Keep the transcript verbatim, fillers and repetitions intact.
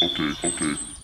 Okay, okay.